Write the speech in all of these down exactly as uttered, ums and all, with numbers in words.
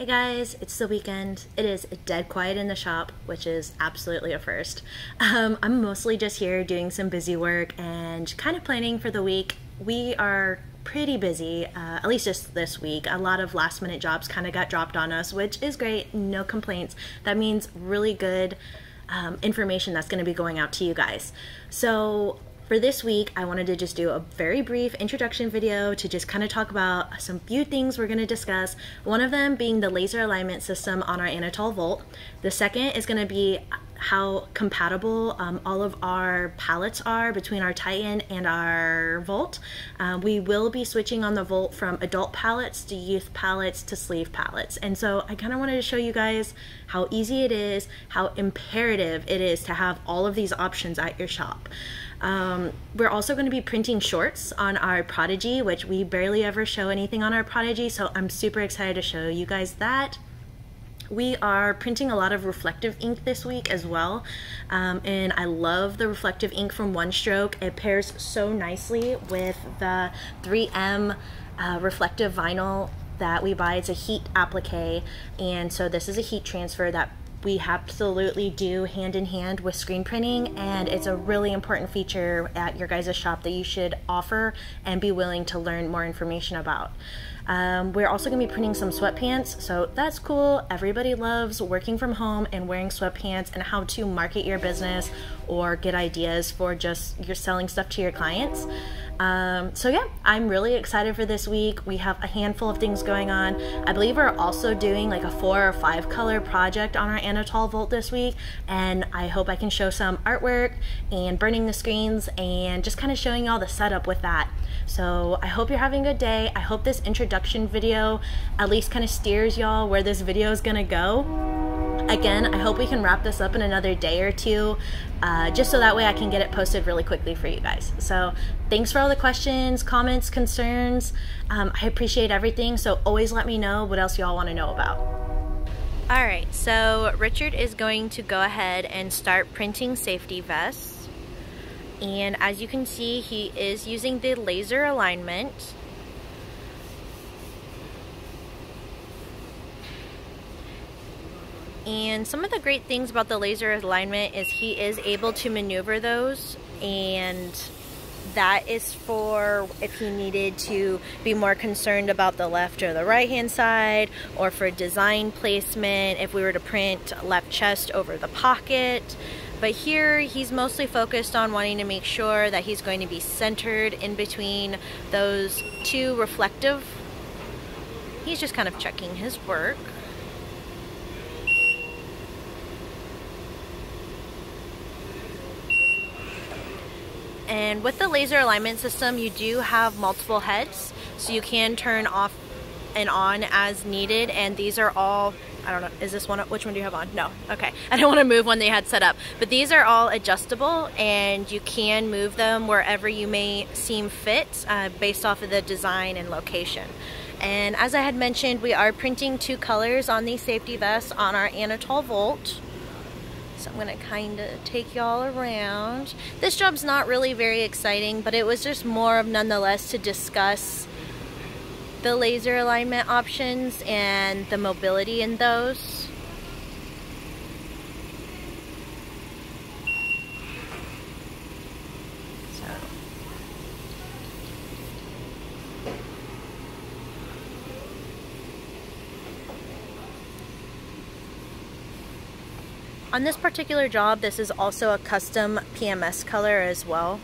Hey guys, it's the weekend. It is dead quiet in the shop, which is absolutely a first. Um, I'm mostly just here doing some busy work and kind of planning for the week. We are pretty busy, uh, at least just this week. A lot of last minute jobs kind of got dropped on us, which is great, no complaints. That means really good um, information that's gonna be going out to you guys. So for this week, I wanted to just do a very brief introduction video to just kind of talk about some few things we're going to discuss. One of them being the laser alignment system on our Anatol Volt. The second is going to be how compatible um, all of our palettes are between our Titan and our Volt. Uh, we will be switching on the Volt from adult palettes to youth palettes to sleeve palettes. And so I kind of wanted to show you guys how easy it is, how imperative it is to have all of these options at your shop. Um, we're also going to be printing shorts on our Prodigy, which we barely ever show anything on our Prodigy, so I'm super excited to show you guys that. We are printing a lot of reflective ink this week as well, um, and I love the reflective ink from One Stroke. It pairs so nicely with the three M uh, reflective vinyl that we buy. It's a heat applique, and so this is a heat transfer that we absolutely do hand in hand with screen printing, and it's a really important feature at your guys' shop that you should offer and be willing to learn more information about. Um, we're also gonna be printing some sweatpants, so that's cool. Everybody loves working from home and wearing sweatpants and how to market your business or get ideas for just your selling stuff to your clients. Um, so yeah, I'm really excited for this week. We have a handful of things going on. I believe we're also doing like a four or five color project on our Anatol Volt this week, and I hope I can show some artwork and burning the screens and just kind of showing you all the setup with that. So I hope you're having a good day. I hope this introduction video at least kind of steers y'all where this video is gonna go. Again, I hope we can wrap this up in another day or two, uh, just so that way I can get it posted really quickly for you guys. So thanks for all the questions, comments, concerns. Um, I appreciate everything, so always let me know what else y'all want to know about. All right, so Richard is going to go ahead and start printing safety vests. And as you can see, he is using the laser alignment. And some of the great things about the laser alignment is he is able to maneuver those, and that is for if he needed to be more concerned about the left or the right hand side, or for design placement if we were to print left chest over the pocket. But here he's mostly focused on wanting to make sure that he's going to be centered in between those two reflective. He's just kind of checking his work. And with the laser alignment system, you do have multiple heads, so you can turn off and on as needed. And these are all, I don't know, is this one, which one do you have on? No, okay. I don't want to move one they had set up. But these are all adjustable, and you can move them wherever you may seem fit uh, based off of the design and location. And as I had mentioned, we are printing two colors on these safety vests on our Anatol Volt. So I'm gonna kinda take y'all around. This job's not really very exciting, but it was just more of nonetheless to discuss the laser alignment options and the mobility in those. On this particular job, this is also a custom P M S color as well.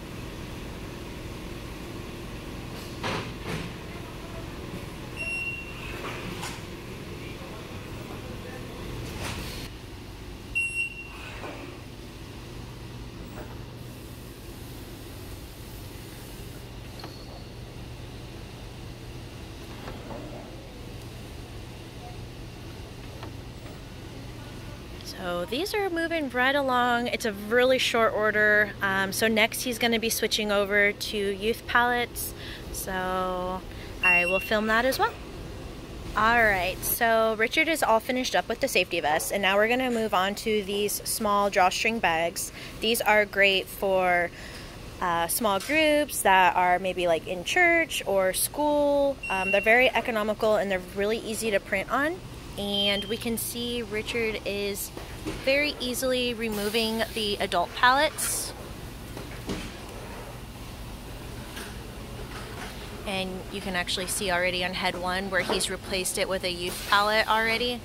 So these are moving right along. It's a really short order. Um, so next he's gonna be switching over to youth palettes. So I will film that as well. All right, so Richard is all finished up with the safety vests, and now we're gonna move on to these small drawstring bags. These are great for Uh, small groups that are maybe like in church or school. Um, they're very economical and they're really easy to print on. and we can see Richard is very easily removing the adult palettes. And you can actually see already on head one where he's replaced it with a youth palette already.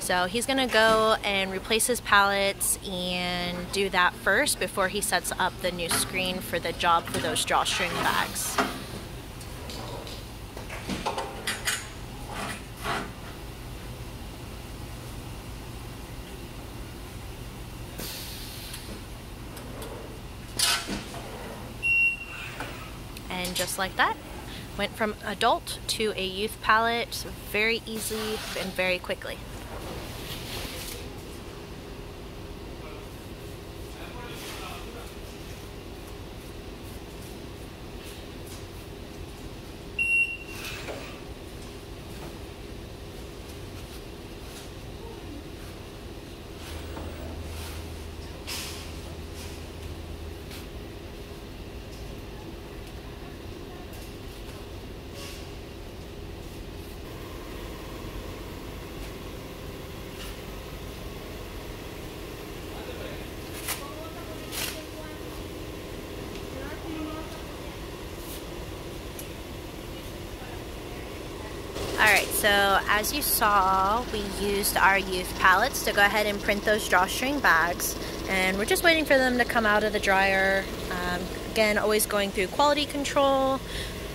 So he's gonna go and replace his palettes and do that first before he sets up the new screen for the job for those drawstring bags. And just like that, went from adult to a youth palette very easily and very quickly. Alright, so as you saw, we used our youth palettes to go ahead and print those drawstring bags, and we're just waiting for them to come out of the dryer. Um, again, always going through quality control.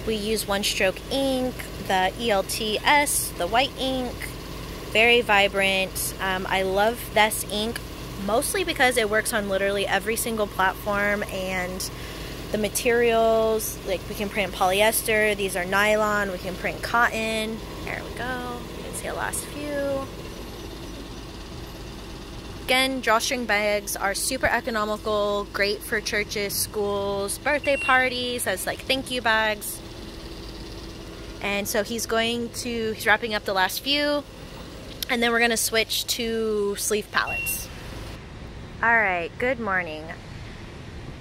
We use One Stroke ink, the E L T S, the white ink, very vibrant. Um, I love this ink mostly because it works on literally every single platform, and the materials, like we can print polyester, these are nylon, we can print cotton. There we go, you can see the last few. Again, drawstring bags are super economical, great for churches, schools, birthday parties, as like thank you bags. And so he's going to, he's wrapping up the last few, and then we're gonna switch to sleeve palettes. All right, good morning.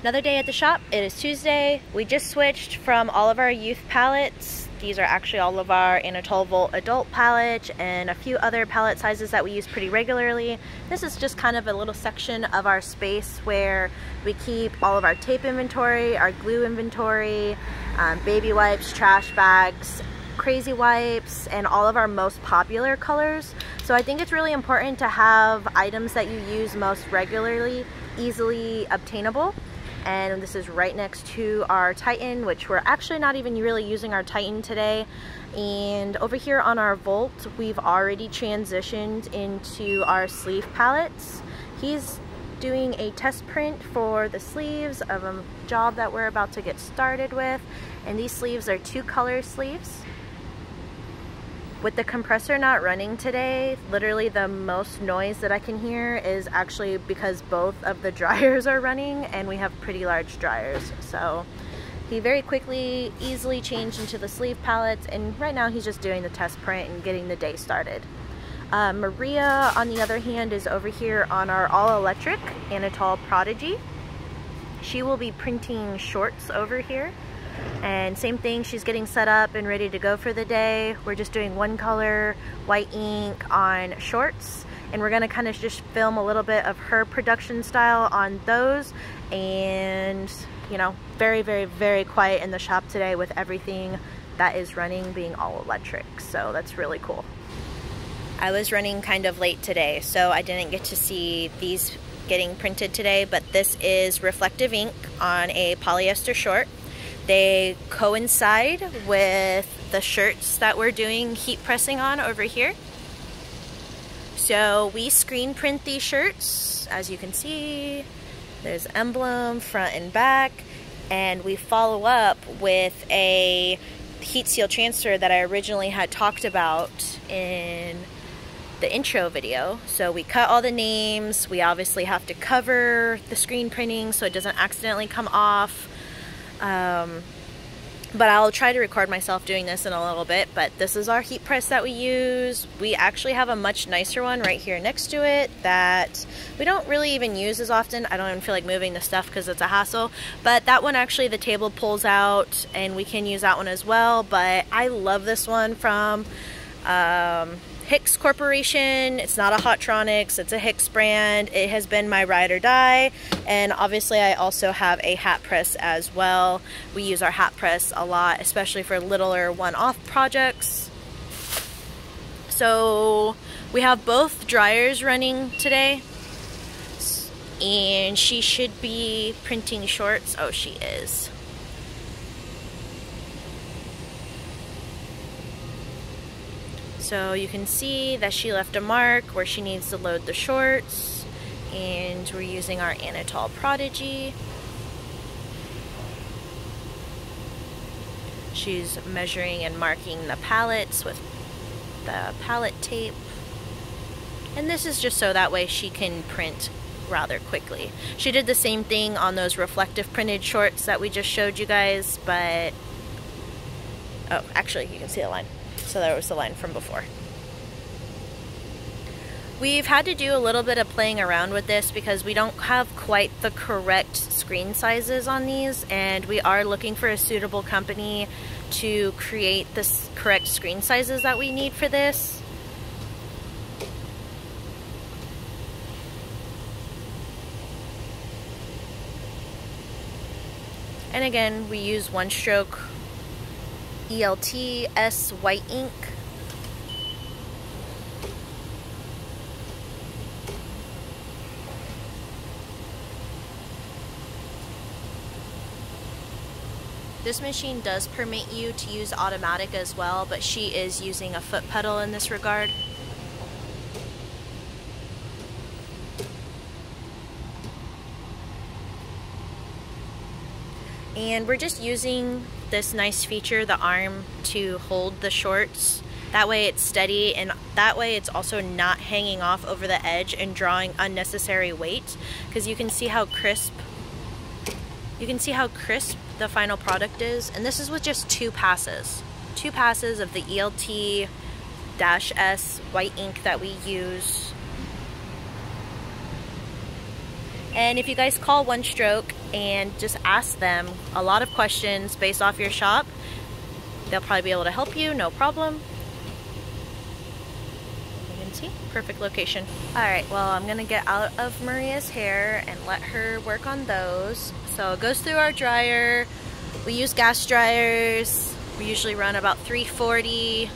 Another day at the shop, it is Tuesday. We just switched from all of our youth palettes. These are actually all of our Anatol Volt adult palettes and a few other palette sizes that we use pretty regularly. This is just kind of a little section of our space where we keep all of our tape inventory, our glue inventory, um, baby wipes, trash bags, crazy wipes, and all of our most popular colors. So I think it's really important to have items that you use most regularly, easily obtainable. And this is right next to our Titan, which we're actually not even really using our Titan today. And over here on our Volt, we've already transitioned into our sleeve palettes. He's doing a test print for the sleeves of a job that we're about to get started with. And these sleeves are two color sleeves. With the compressor not running today, literally the most noise that I can hear is actually because both of the dryers are running, and we have pretty large dryers. So he very quickly, easily changed into the sleeve palettes, and right now he's just doing the test print and getting the day started. Uh, Maria, on the other hand, is over here on our all-electric Anatol Prodigy. She will be printing shorts over here. And same thing, she's getting set up and ready to go for the day. We're just doing one color white ink on shorts, and we're gonna kind of just film a little bit of her production style on those. And you know, very very very quiet in the shop today with everything that is running being all electric, so that's really cool. I was running kind of late today, so I didn't get to see these getting printed today, but this is reflective ink on a polyester short. They coincide with the shirts that we're doing heat pressing on over here. So we screen print these shirts. As you can see, there's emblem front and back, and we follow up with a heat seal transfer that I originally had talked about in the intro video. So we cut all the names. We obviously have to cover the screen printing so it doesn't accidentally come off. Um, but I'll try to record myself doing this in a little bit, but this is our heat press that we use. We actually have a much nicer one right here next to it that we don't really even use as often. I don't even feel like moving the stuff because it's a hassle, but that one actually the table pulls out and we can use that one as well. But I love this one from um, Hix Corporation. It's not a Hotronics, it's a Hix brand. It has been my ride or die, and obviously I also have a hat press as well. We use our hat press a lot, especially for littler one-off projects. So we have both dryers running today, and she should be printing shorts. Oh, she is. So you can see that she left a mark where she needs to load the shorts, and we're using our Anatol Prodigy. She's measuring and marking the pallets with the pallet tape. And this is just so that way she can print rather quickly. She did the same thing on those reflective printed shorts that we just showed you guys, but, oh, actually you can see the line. So that was the line from before. We've had to do a little bit of playing around with this because we don't have quite the correct screen sizes on these, and we are looking for a suitable company to create the correct screen sizes that we need for this. And again, we use One Stroke E L T S white ink. This machine does permit you to use automatic as well, but she is using a foot pedal in this regard. And we're just using this nice feature, the arm, to hold the shorts. That way it's steady, and that way it's also not hanging off over the edge and drawing unnecessary weight, because you can see how crisp you can see how crisp the final product is. And this is with just two passes two passes of the E L T S white ink that we use. And if you guys call One Stroke and just ask them a lot of questions based off your shop, they'll probably be able to help you, no problem. You can see, perfect location. All right, well, I'm gonna get out of Maria's hair and let her work on those. So it goes through our dryer. We use gas dryers. We usually run about three forty.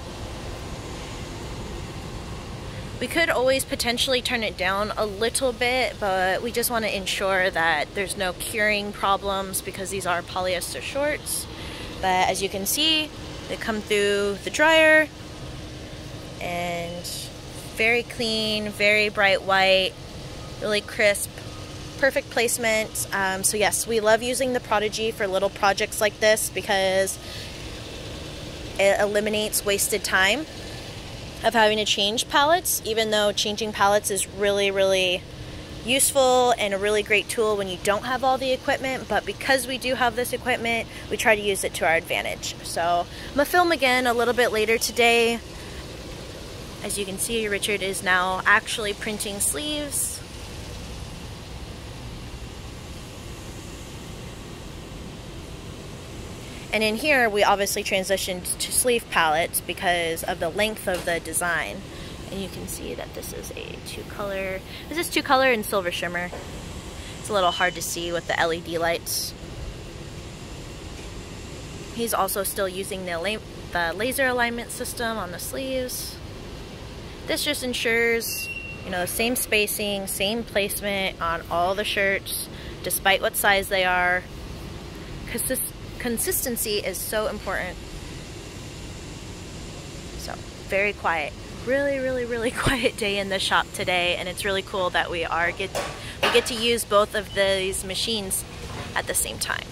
We could always potentially turn it down a little bit, but we just want to ensure that there's no curing problems because these are polyester shorts. But as you can see, they come through the dryer, and very clean, very bright white, really crisp, perfect placement. Um, so yes, we love using the Prodigy for little projects like this because it eliminates wasted time of having to change palettes, even though changing palettes is really, really useful and a really great tool when you don't have all the equipment. But because we do have this equipment, we try to use it to our advantage. So I'm gonna film again a little bit later today. As you can see, Richard is now actually printing sleeves. And in here, we obviously transitioned to sleeve palettes because of the length of the design. And you can see that this is a two color, this is two color and silver shimmer. It's a little hard to see with the L E D lights. He's also still using the, the laser alignment system on the sleeves. This just ensures, you know, same spacing, same placement on all the shirts, despite what size they are. Because this consistency is so important. So very quiet, really, really, really quiet day in the shop today, and it's really cool that we are get we get to use both of these machines at the same time.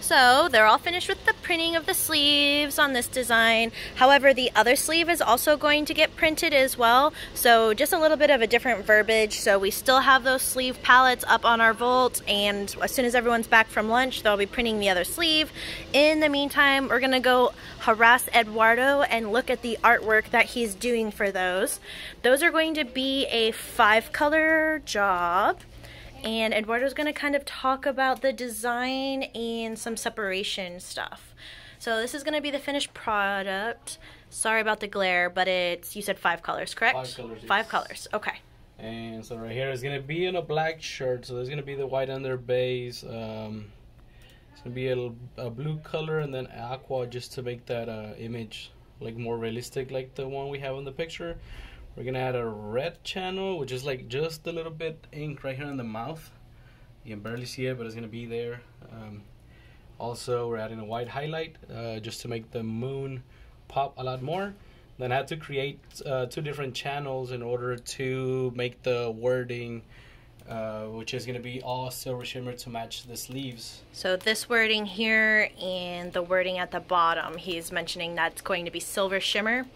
So they're all finished with the printing of the sleeves on this design. However, the other sleeve is also going to get printed as well. So just a little bit of a different verbiage. So we still have those sleeve palettes up on our Volt, and as soon as everyone's back from lunch, they'll be printing the other sleeve. In the meantime, we're gonna go harass Eduardo and look at the artwork that he's doing for those. Those are going to be a five color job. And Eduardo's gonna kind of talk about the design and some separation stuff. So this is going to be the finished product. Sorry about the glare, but it's, you said five colors, correct? Five colors. Five yes. colors. Okay. And so right here is going to be in a black shirt. So there's going to be the white under base. Um, it's going to be a, a blue color and then aqua just to make that uh, image like more realistic, like the one we have in the picture. We're going to add a red channel, which is like just a little bit ink right here in the mouth. You can barely see it, but it's going to be there. Um, also, we're adding a white highlight uh, just to make the moon pop a lot more. Then I had to create uh, two different channels in order to make the wording, uh, which is going to be all silver shimmer to match the sleeves. So this wording here and the wording at the bottom, he's mentioning that's going to be silver shimmer.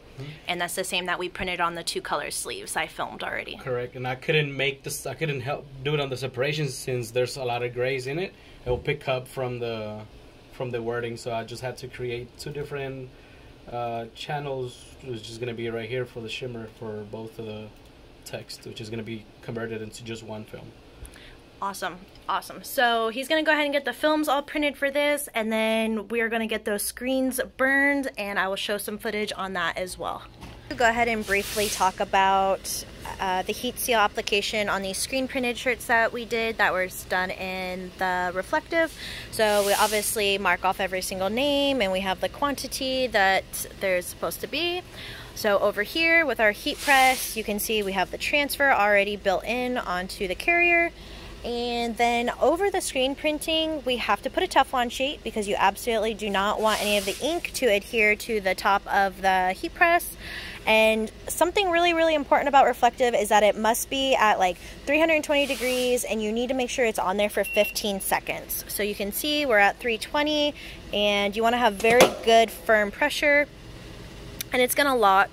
And that's the same that we printed on the two color sleeves I filmed already. Correct. And I couldn't make this, I couldn't help do it on the separation since there's a lot of grays in it. It will pick up from the from the wording, so I just had to create two different uh, channels, which is going to be right here for the shimmer for both of the text, which is going to be converted into just one film. Awesome, awesome. So he's going to go ahead and get the films all printed for this, and then we're going to get those screens burned, and I will show some footage on that as well. We'll go ahead and briefly talk about uh, the heat seal application on these screen printed shirts that we did that was done in the reflective. So we obviously mark off every single name, and we have the quantity that there's supposed to be. So over here with our heat press, you can see we have the transfer already built in onto the carrier. And then over the screen printing, we have to put a Teflon sheet because you absolutely do not want any of the ink to adhere to the top of the heat press. And something really, really important about reflective is that it must be at like three hundred twenty degrees, and you need to make sure it's on there for fifteen seconds. So you can see we're at three twenty, and you want to have very good firm pressure, and it's going to lock.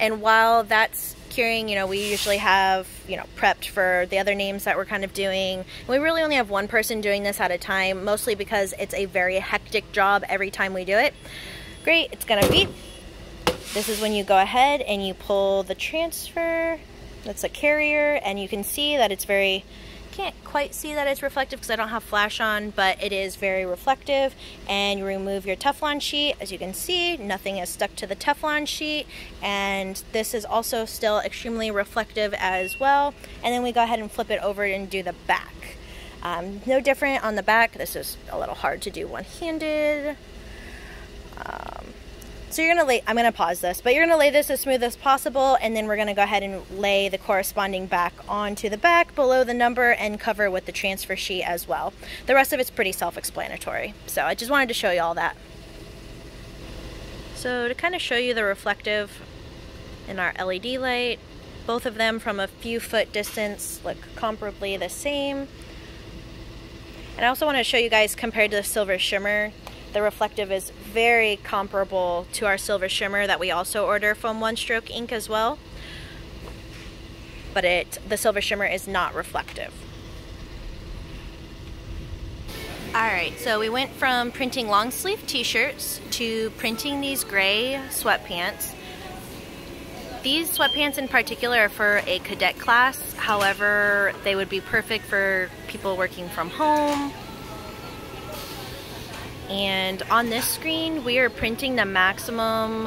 And while that's curing, you know, we usually have, you know, prepped for the other names that we're kind of doing. We really only have one person doing this at a time, mostly because it's a very hectic job every time we do it. Great, it's gonna beep. This is when you go ahead and you pull the transfer. That's a carrier, and you can see that it's very, can't quite see that it's reflective because I don't have flash on, but it is very reflective. And you remove your Teflon sheet. As you can see, nothing is stuck to the Teflon sheet, and this is also still extremely reflective as well. And then we go ahead and flip it over and do the back. Um, no different on the back. This is a little hard to do one-handed. um, So you're gonna lay, I'm gonna pause this, but you're gonna lay this as smooth as possible, and then we're gonna go ahead and lay the corresponding back onto the back below the number and cover with the transfer sheet as well. The rest of it's pretty self-explanatory. So I just wanted to show you all that. So to kind of show you the reflective in our L E D light, both of them from a few foot distance look comparably the same. And I also wanna show you guys compared to the silver shimmer, the reflective is very comparable to our silver shimmer that we also order from One Stroke Ink as well, but it the silver shimmer is not reflective. Alright, so we went from printing long sleeve t-shirts to printing these gray sweatpants. These sweatpants in particular are for a cadet class, however they would be perfect for people working from home. And on this screen, we are printing the maximum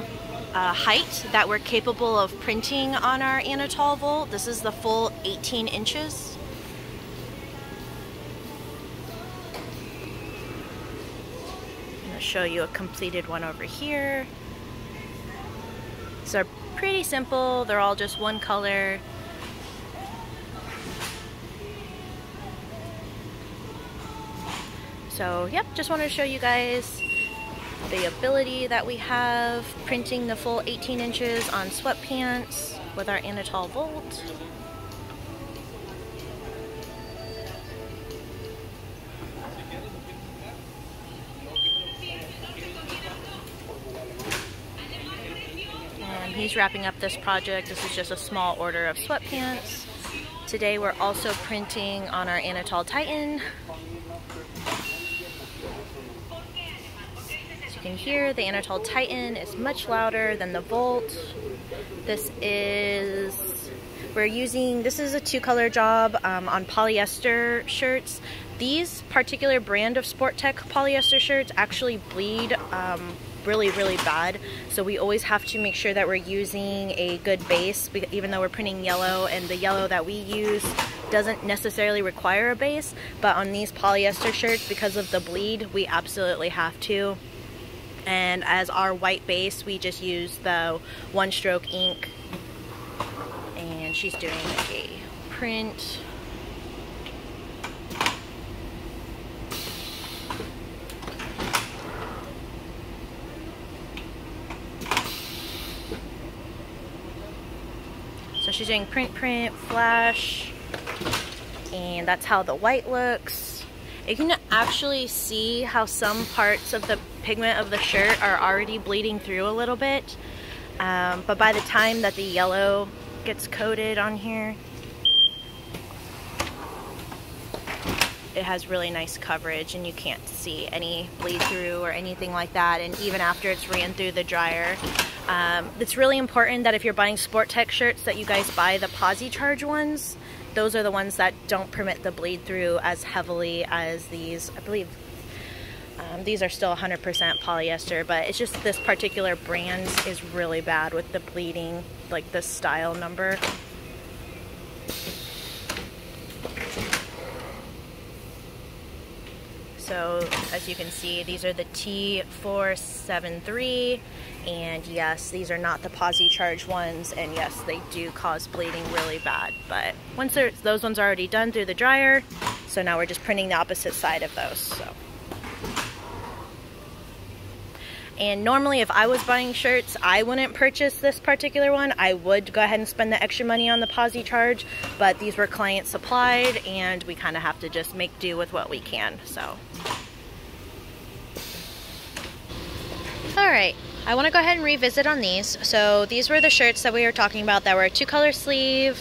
uh, height that we're capable of printing on our Anatol Volt. This is the full eighteen inches. I'm gonna show you a completed one over here. These are pretty simple. They're all just one color. So, yep, just wanted to show you guys the ability that we have printing the full eighteen inches on sweatpants with our Anatol Volt. And he's wrapping up this project. This is just a small order of sweatpants. Today we're also printing on our Anatol Titan. In here, the Anatol Titan is much louder than the Volt. This is, we're using, this is a two color job um, on polyester shirts. These particular brand of Sport-Tek polyester shirts actually bleed um, really, really bad. So we always have to make sure that we're using a good base, even though we're printing yellow, and the yellow that we use doesn't necessarily require a base. But on these polyester shirts, because of the bleed, we absolutely have to. And as our white base, we just use the One Stroke ink. And she's doing a print. So she's doing print, print, flash, and that's how the white looks. You can actually see how some parts of the pigment of the shirt are already bleeding through a little bit, um, but by the time that the yellow gets coated on here, it has really nice coverage and you can't see any bleed through or anything like that. And even after it's ran through the dryer, Um, it's really important that if you're buying Sport-Tek shirts that you guys buy the PosiCharge ones. Those are the ones that don't permit the bleed through as heavily as these. I believe um, these are still one hundred percent polyester, but it's just this particular brand is really bad with the bleeding, like the style number. So as you can see, these are the T four seven three, and yes, these are not the PosiCharge ones, and yes, they do cause bleeding really bad. But once those ones are already done through the dryer, so now we're just printing the opposite side of those. So. And normally if I was buying shirts, I wouldn't purchase this particular one. I would go ahead and spend the extra money on the PosiCharge, but these were client supplied and we kind of have to just make do with what we can, so. All right, I wanna go ahead and revisit on these. So these were the shirts that we were talking about that were a two color sleeve,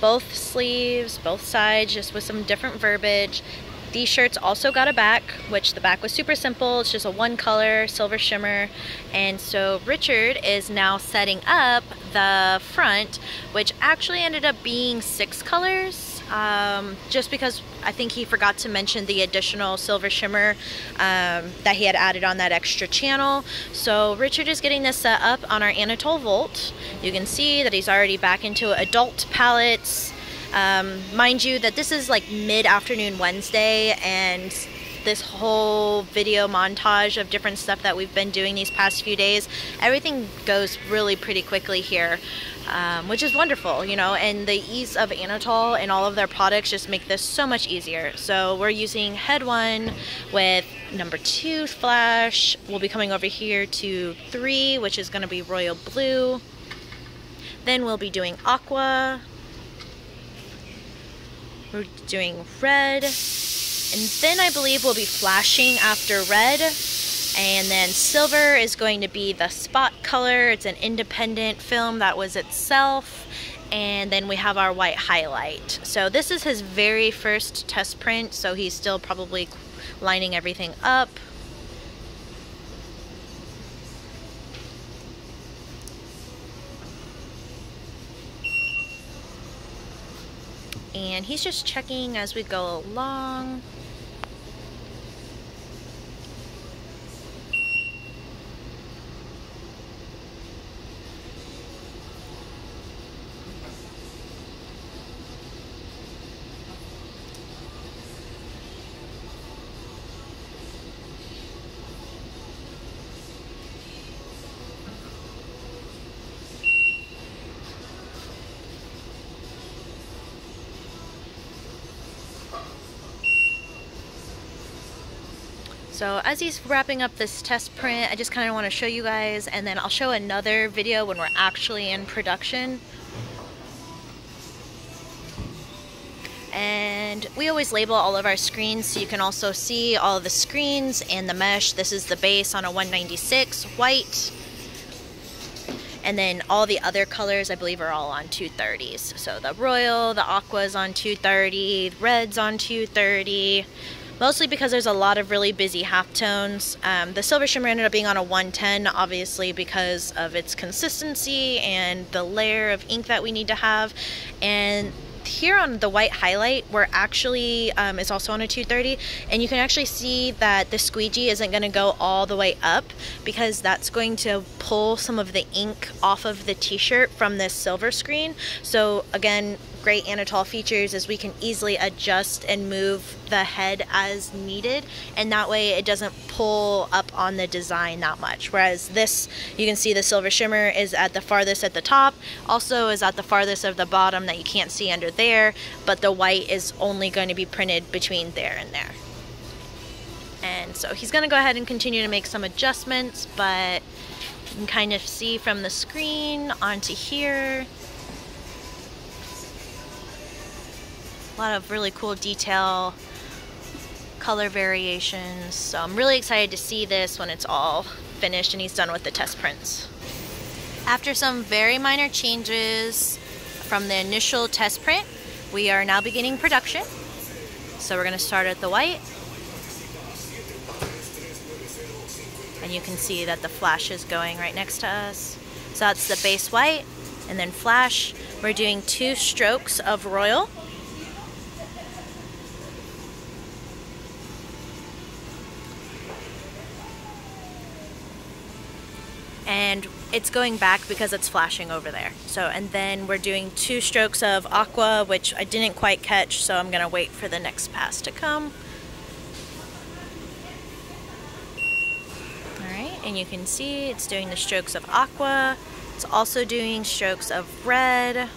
both sleeves, both sides, just with some different verbiage. These shirts also got a back, which the back was super simple. It's just a one color silver shimmer. And so Richard is now setting up the front, which actually ended up being six colors, um, just because I think he forgot to mention the additional silver shimmer um, that he had added on that extra channel. So Richard is getting this set up on our Anatol Volt. You can see that he's already back into adult palettes. Um, mind you that this is like mid-afternoon Wednesday, and this whole video montage of different stuff that we've been doing these past few days, everything goes really pretty quickly here, um, which is wonderful, you know, and the ease of Anatol and all of their products just make this so much easier. So we're using head one with number two flash. We'll be coming over here to three, which is going to be royal blue. Then we'll be doing aqua. We're doing red, and then I believe we'll be flashing after red, and then silver is going to be the spot color. It's an independent film that was itself, and then we have our white highlight. So this is his very first test print, so he's still probably lining everything up. And he's just checking as we go along. So as he's wrapping up this test print, I just kind of want to show you guys, and then I'll show another video when we're actually in production. And we always label all of our screens, so you can also see all of the screens and the mesh. This is the base on a one ninety-six white. And then all the other colors, I believe, are all on two thirties. So the royal, the aqua's on two thirty, red's on two thirty. Mostly because there's a lot of really busy halftones. Um, the silver shimmer ended up being on a one ten, obviously, because of its consistency and the layer of ink that we need to have. And here on the white highlight, we're actually, um, it's also on a two thirty, and you can actually see that the squeegee isn't going to go all the way up because that's going to pull some of the ink off of the t-shirt from this silver screen. So again, great Anatol features is we can easily adjust and move the head as needed, and that way it doesn't pull up on the design that much. Whereas this, you can see the silver shimmer is at the farthest at the top, also is at the farthest of the bottom that you can't see under there, but the white is only going to be printed between there and there. And so he's going to go ahead and continue to make some adjustments, but you can kind of see from the screen onto here. A lot of really cool detail, color variations. So I'm really excited to see this when it's all finished and he's done with the test prints. After some very minor changes from the initial test print, we are now beginning production. So we're going to start at the white. And you can see that the flash is going right next to us. So that's the base white and then flash. We're doing two strokes of royal. And it's going back because it's flashing over there. So, and then we're doing two strokes of aqua, which I didn't quite catch, so I'm gonna wait for the next pass to come. All right, and you can see it's doing the strokes of aqua. It's also doing strokes of red.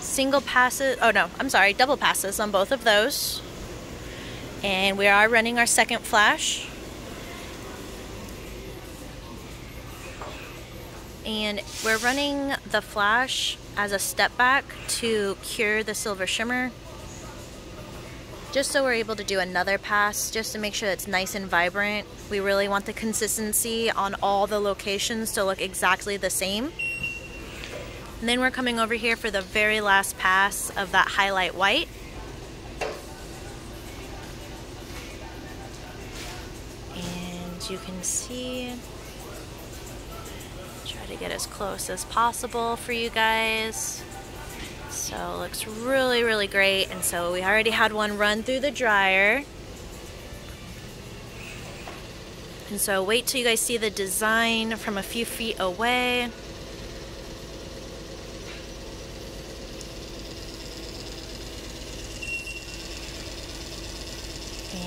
Single passes, oh no, I'm sorry, double passes on both of those. And we are running our second flash. And we're running the flash as a step back to cure the silver shimmer, just so we're able to do another pass, just to make sure it's nice and vibrant. We really want the consistency on all the locations to look exactly the same. And then we're coming over here for the very last pass of that highlight white. And you can see, try to get as close as possible for you guys. So it looks really, really great. And so we already had one run through the dryer. And so wait till you guys see the design from a few feet away.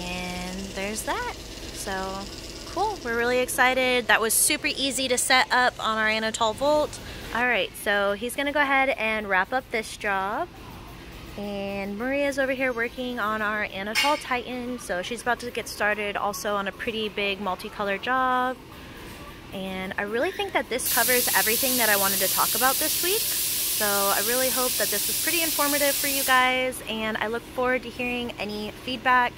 And there's that. So cool, we're really excited. That was super easy to set up on our Anatol Volt. All right, so he's gonna go ahead and wrap up this job. And Maria's over here working on our Anatol Titan. So she's about to get started also on a pretty big multicolor job. And I really think that this covers everything that I wanted to talk about this week. So I really hope that this was pretty informative for you guys, and I look forward to hearing any feedback.